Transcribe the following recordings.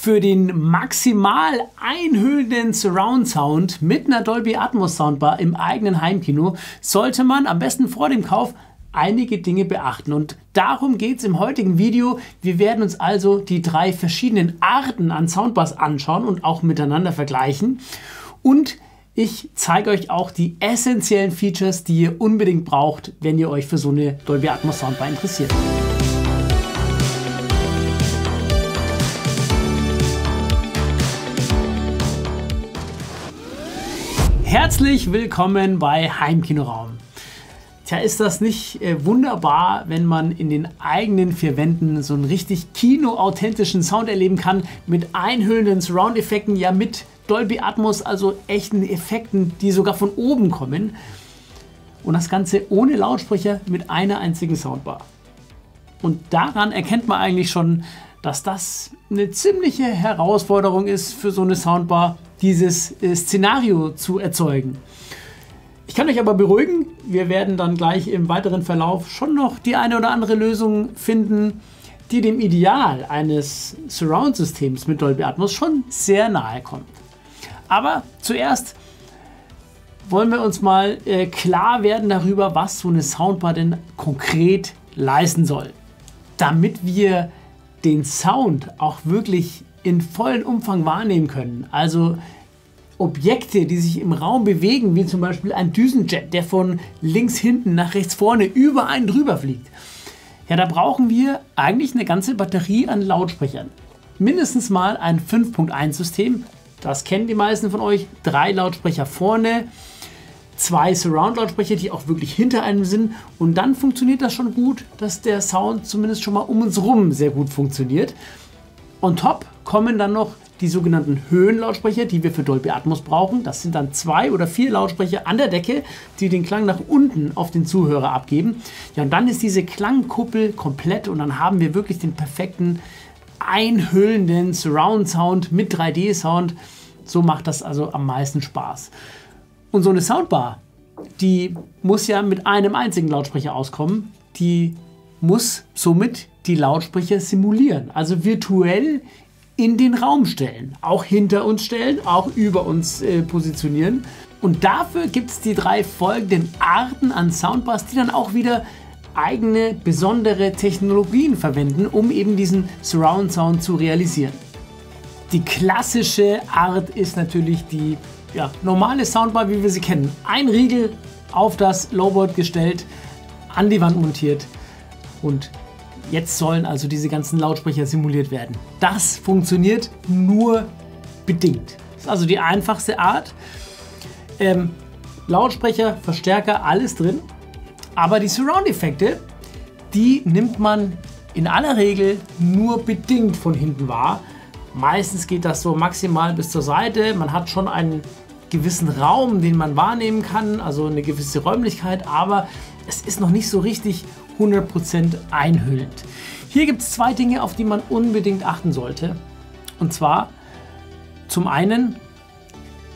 für den maximal einhüllenden Surround Sound mit einer Dolby Atmos Soundbar im eigenen Heimkino sollte man am besten vor dem Kauf einige Dinge beachten, und darum geht es im heutigen Video. Wir werden uns also die drei verschiedenen Arten an Soundbars anschauen und auch miteinander vergleichen, und ich zeige euch auch die essentiellen Features, die ihr unbedingt braucht, wenn ihr euch für so eine Dolby Atmos Soundbar interessiert. Herzlich willkommen bei Heimkinoraum. Tja, ist das nicht wunderbar, wenn man in den eigenen vier Wänden so einen richtig kinoauthentischen Sound erleben kann, mit einhüllenden Surround-Effekten, ja mit Dolby Atmos, also echten Effekten, die sogar von oben kommen. Und das Ganze ohne Lautsprecher mit einer einzigen Soundbar. Und daran erkennt man eigentlich schon, dass das eine ziemliche Herausforderung ist für so eine Soundbar, dieses Szenario zu erzeugen. Ich kann euch aber beruhigen, wir werden dann gleich im weiteren Verlauf schon noch die eine oder andere Lösung finden, die dem Ideal eines Surround-Systems mit Dolby Atmos schon sehr nahe kommt. Aber zuerst wollen wir uns mal klar werden darüber, was so eine Soundbar denn konkret leisten soll. Damit wir den Sound auch wirklich in vollen Umfang wahrnehmen können, also Objekte, die sich im Raum bewegen, wie zum Beispiel ein Düsenjet, der von links hinten nach rechts vorne über einen drüber fliegt. Ja, da brauchen wir eigentlich eine ganze Batterie an Lautsprechern. Mindestens mal ein 5.1-System, das kennen die meisten von euch, 3 Lautsprecher vorne, 2 Surround-Lautsprecher, die auch wirklich hinter einem sind, und dann funktioniert das schon gut, dass der Sound zumindest schon mal um uns rum sehr gut funktioniert. On top kommen dann noch die sogenannten Höhenlautsprecher, die wir für Dolby Atmos brauchen. Das sind dann 2 oder 4 Lautsprecher an der Decke, die den Klang nach unten auf den Zuhörer abgeben. Ja, und dann ist diese Klangkuppel komplett, und dann haben wir wirklich den perfekten, einhüllenden Surround-Sound mit 3D-Sound. So macht das also am meisten Spaß. Und so eine Soundbar, die muss ja mit einem einzigen Lautsprecher auskommen. Die muss somit die Lautsprecher simulieren, also virtuell in den Raum stellen, auch hinter uns stellen, auch über uns positionieren. Und dafür gibt es die 3 folgenden Arten an Soundbars, die dann auch wieder eigene, besondere Technologien verwenden, um eben diesen Surround Sound zu realisieren. Die klassische Art ist natürlich die normale Soundbar, wie wir sie kennen. Ein Riegel auf das Lowboard gestellt, an die Wand montiert, und jetzt sollen also diese ganzen Lautsprecher simuliert werden. Das funktioniert nur bedingt. Das ist also die einfachste Art. Lautsprecher, Verstärker, alles drin. Aber die Surround-Effekte, die nimmt man in aller Regel nur bedingt von hinten wahr. Meistens geht das so maximal bis zur Seite. Man hat schon einen gewissen Raum, den man wahrnehmen kann, also eine gewisse Räumlichkeit, aber es ist noch nicht so richtig 100% einhüllend. Hier gibt es 2 Dinge, auf die man unbedingt achten sollte. Und zwar, zum einen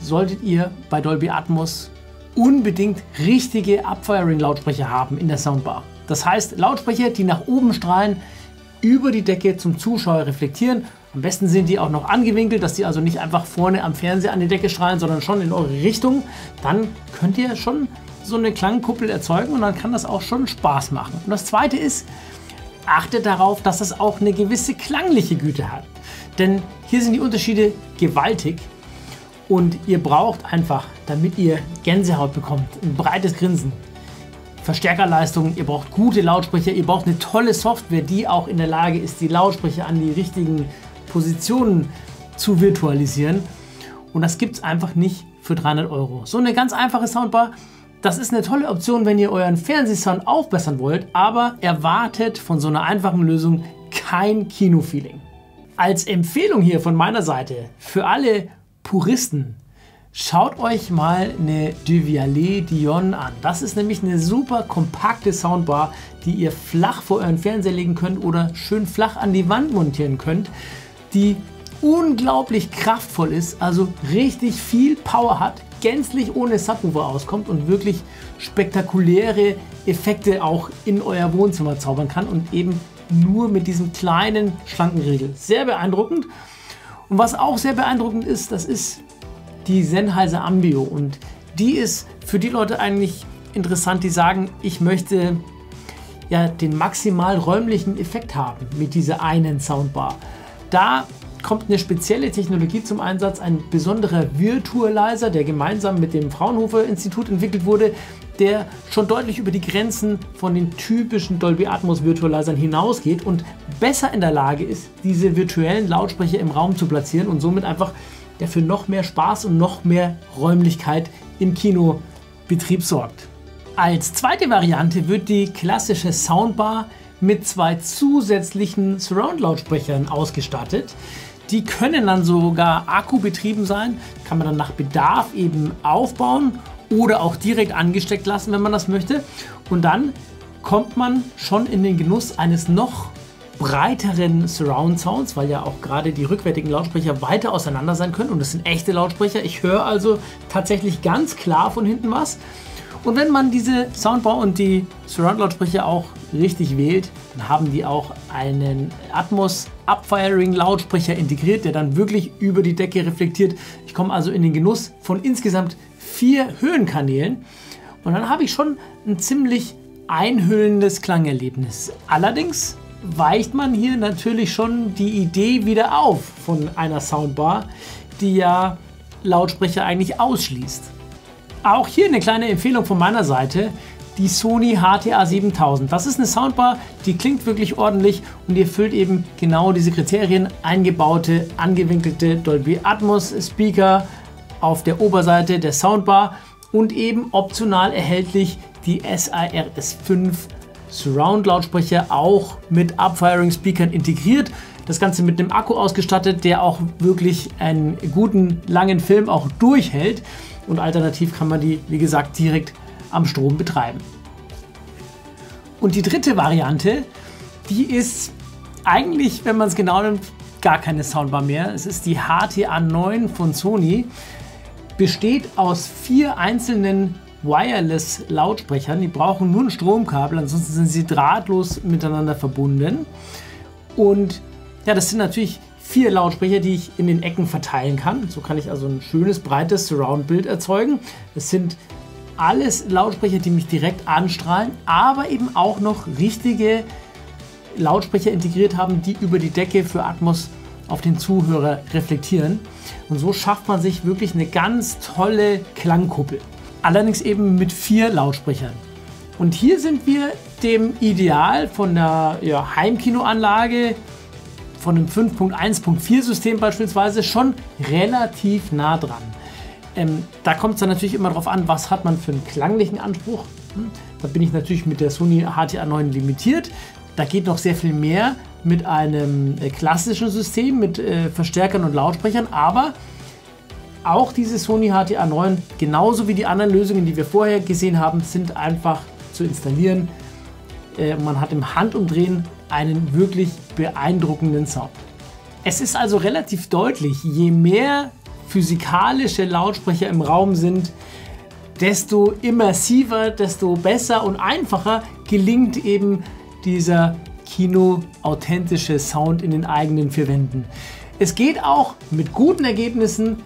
solltet ihr bei Dolby Atmos unbedingt richtige Upfiring-Lautsprecher haben in der Soundbar. Das heißt, Lautsprecher, die nach oben strahlen, über die Decke zum Zuschauer reflektieren. Am besten sind die auch noch angewinkelt, dass die also nicht einfach vorne am Fernseher an die Decke strahlen, sondern schon in eure Richtung. Dann könnt ihr schon so eine Klangkuppel erzeugen, und dann kann das auch schon Spaß machen. Und das Zweite ist, achtet darauf, dass das auch eine gewisse klangliche Güte hat. Denn hier sind die Unterschiede gewaltig, und ihr braucht einfach, damit ihr Gänsehaut bekommt, ein breites Grinsen, Verstärkerleistung, ihr braucht gute Lautsprecher, ihr braucht eine tolle Software, die auch in der Lage ist, die Lautsprecher an die richtigen Positionen zu virtualisieren. Und das gibt es einfach nicht für 300 Euro. So eine ganz einfache Soundbar, das ist eine tolle Option, wenn ihr euren Fernsehsound aufbessern wollt, aber erwartet von so einer einfachen Lösung kein Kinofeeling. Als Empfehlung hier von meiner Seite für alle Puristen: schaut euch mal eine Devialet Dione an. Das ist nämlich eine super kompakte Soundbar, die ihr flach vor euren Fernseher legen könnt oder schön flach an die Wand montieren könnt, die unglaublich kraftvoll ist, also richtig viel Power hat, gänzlich ohne Subwoofer auskommt und wirklich spektakuläre Effekte auch in euer Wohnzimmer zaubern kann, und eben nur mit diesem kleinen, schlanken Riegel. Sehr beeindruckend. Und was auch sehr beeindruckend ist, das ist die Sennheiser Ambio, und die ist für die Leute eigentlich interessant, die sagen, ich möchte ja den maximal räumlichen Effekt haben mit dieser einen Soundbar. Da kommt eine spezielle Technologie zum Einsatz, ein besonderer Virtualizer, der gemeinsam mit dem Fraunhofer-Institut entwickelt wurde, der schon deutlich über die Grenzen von den typischen Dolby Atmos Virtualisern hinausgeht und besser in der Lage ist, diese virtuellen Lautsprecher im Raum zu platzieren und somit einfach für noch mehr Spaß und noch mehr Räumlichkeit im Kinobetrieb sorgt. Als zweite Variante wird die klassische Soundbar mit zwei zusätzlichen Surround-Lautsprechern ausgestattet. Die können dann sogar akkubetrieben sein, kann man dann nach Bedarf eben aufbauen oder auch direkt angesteckt lassen, wenn man das möchte. Und dann kommt man schon in den Genuss eines noch breiteren Surround Sounds, weil ja auch gerade die rückwärtigen Lautsprecher weiter auseinander sein können, und das sind echte Lautsprecher. Ich höre also tatsächlich ganz klar von hinten was. Und wenn man diese Soundbar und die Surround Lautsprecher auch richtig wählt, dann haben die auch einen Atmos Upfiring Lautsprecher integriert, der dann wirklich über die Decke reflektiert. Ich komme also in den Genuss von insgesamt 4 Höhenkanälen, und dann habe ich schon ein ziemlich einhüllendes Klangerlebnis. Allerdings weicht man hier natürlich schon die Idee wieder auf von einer Soundbar, die ja Lautsprecher eigentlich ausschließt. Auch hier eine kleine Empfehlung von meiner Seite, die Sony HT-A7000. Das ist eine Soundbar, die klingt wirklich ordentlich und die erfüllt eben genau diese Kriterien: eingebaute, angewinkelte Dolby Atmos Speaker auf der Oberseite der Soundbar und eben optional erhältlich die SIRS5 Surround-Lautsprecher, auch mit Upfiring-Speakern integriert. Das Ganze mit einem Akku ausgestattet, der auch wirklich einen guten, langen Film auch durchhält. Und alternativ kann man die, wie gesagt, direkt am Strom betreiben. Und die dritte Variante, die ist eigentlich, wenn man es genau nimmt, gar keine Soundbar mehr. Es ist die HT-A9 von Sony. Besteht aus 4 einzelnen Wireless-Lautsprechern, die brauchen nur ein Stromkabel, ansonsten sind sie drahtlos miteinander verbunden. Und ja, das sind natürlich 4 Lautsprecher, die ich in den Ecken verteilen kann. So kann ich also ein schönes, breites Surround-Bild erzeugen. Es sind alles Lautsprecher, die mich direkt anstrahlen, aber eben auch noch richtige Lautsprecher integriert haben, die über die Decke für Atmos auf den Zuhörer reflektieren. Und so schafft man sich wirklich eine ganz tolle Klangkuppel. Allerdings eben mit 4 Lautsprechern. Und hier sind wir dem Ideal von der Heimkinoanlage, von einem 5.1.4 System beispielsweise, schon relativ nah dran. Da kommt es dann natürlich immer darauf an, was hat man für einen klanglichen Anspruch. Da bin ich natürlich mit der Sony HT-A9 limitiert. Da geht noch sehr viel mehr mit einem klassischen System, mit Verstärkern und Lautsprechern, aber auch diese Sony HT-A9, genauso wie die anderen Lösungen, die wir vorher gesehen haben, sind einfach zu installieren. Man hat im Handumdrehen einen wirklich beeindruckenden Sound. Es ist also relativ deutlich, je mehr physikalische Lautsprecher im Raum sind, desto immersiver, desto besser und einfacher gelingt eben dieser kinoauthentische Sound in den eigenen 4 Wänden. Es geht auch mit guten Ergebnissen,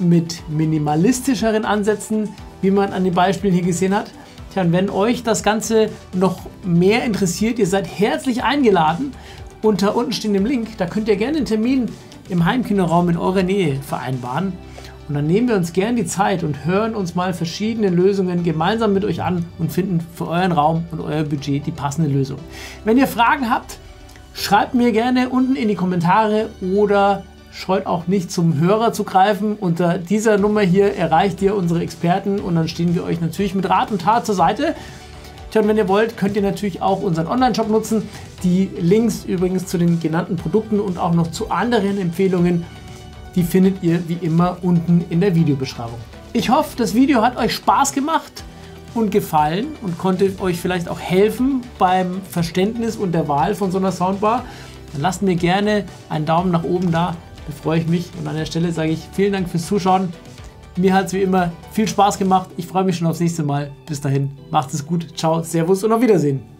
mit minimalistischeren Ansätzen, wie man an den Beispielen hier gesehen hat. Tja, und wenn euch das Ganze noch mehr interessiert, ihr seid herzlich eingeladen unter untenstehendem Link. Da könnt ihr gerne einen Termin im Heimkinoraum in eurer Nähe vereinbaren. Und dann nehmen wir uns gerne die Zeit und hören uns mal verschiedene Lösungen gemeinsam mit euch an und finden für euren Raum und euer Budget die passende Lösung. Wenn ihr Fragen habt, schreibt mir gerne unten in die Kommentare oder scheut auch nicht, zum Hörer zu greifen. Unter dieser Nummer hier erreicht ihr unsere Experten und dann stehen wir euch natürlich mit Rat und Tat zur Seite. Tja, und wenn ihr wollt, könnt ihr natürlich auch unseren Online-Shop nutzen. Die Links übrigens zu den genannten Produkten und auch noch zu anderen Empfehlungen, die findet ihr wie immer unten in der Videobeschreibung. Ich hoffe, das Video hat euch Spaß gemacht und gefallen und konnte euch vielleicht auch helfen beim Verständnis und der Wahl von so einer Soundbar. Dann lasst mir gerne einen Daumen nach oben da. Da freue ich mich, und an der Stelle sage ich vielen Dank fürs Zuschauen. Mir hat es wie immer viel Spaß gemacht. Ich freue mich schon aufs nächste Mal. Bis dahin, macht es gut. Ciao, Servus und auf Wiedersehen.